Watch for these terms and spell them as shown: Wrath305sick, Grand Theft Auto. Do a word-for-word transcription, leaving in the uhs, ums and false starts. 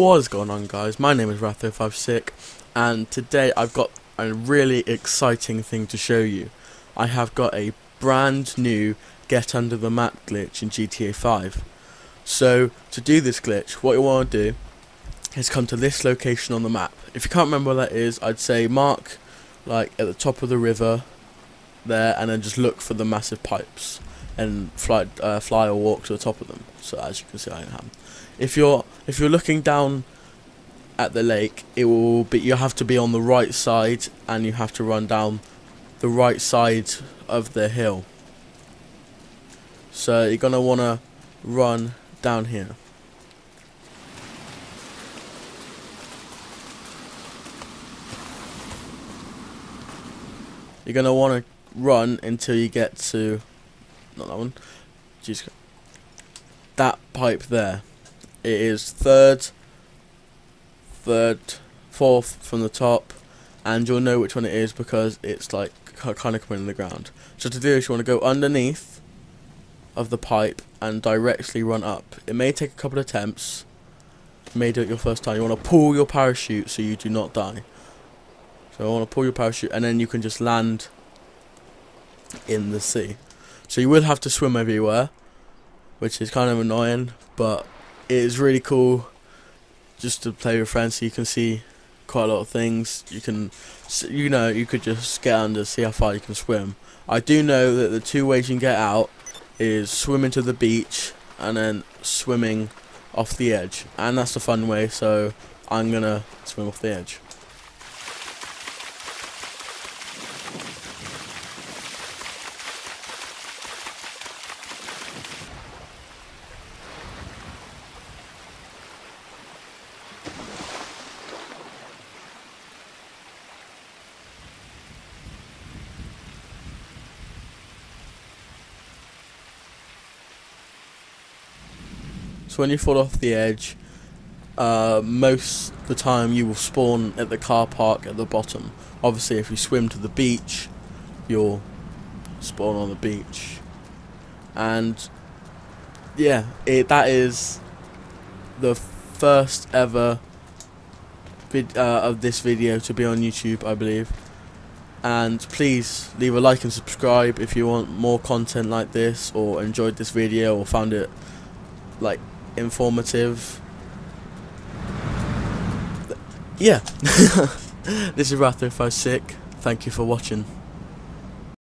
What is going on, guys? My name is Wrath three oh five sick, and today I've got a really exciting thing to show you. I have got a brand new get under the map glitch in G T A five. So to do this glitch, what you want to do is come to this location on the map. If you can't remember where that is, I'd say mark like at the top of the river there, and then just look for the massive pipes and fly, uh, fly or walk to the top of them. So as you can see, I am. If you're if you're looking down at the lake, it will be you have to be on the right side, and you have to run down the right side of the hill. So you're gonna wanna run down here. You're gonna wanna run until you get to not that one. Jeez, that pipe there. It is third, third, fourth from the top, and you'll know which one it is because it's like kind of coming in the ground. So to do this, you want to go underneath of the pipe and directly run up. It may take a couple of attempts. You may do it your first time. You want to pull your parachute so you do not die. So you want to pull your parachute, and then you can just land in the sea. So you will have to swim everywhere, which is kind of annoying, but it is really cool just to play with friends, so you can see quite a lot of things. You can, you know, you could just get under, see how far you can swim. I do know that the two ways you can get out is swimming to the beach and then swimming off the edge. And that's the fun way, so I'm going to swim off the edge. So when you fall off the edge, uh, most of the time you will spawn at the car park at the bottom. Obviously, if you swim to the beach, you'll spawn on the beach. And yeah, it, that is the first ever vid uh, of this video to be on YouTube, I believe. And please leave a like and subscribe if you want more content like this, or enjoyed this video, or found it like informative. Yeah. This is Wrath three oh five sick. Thank you for watching.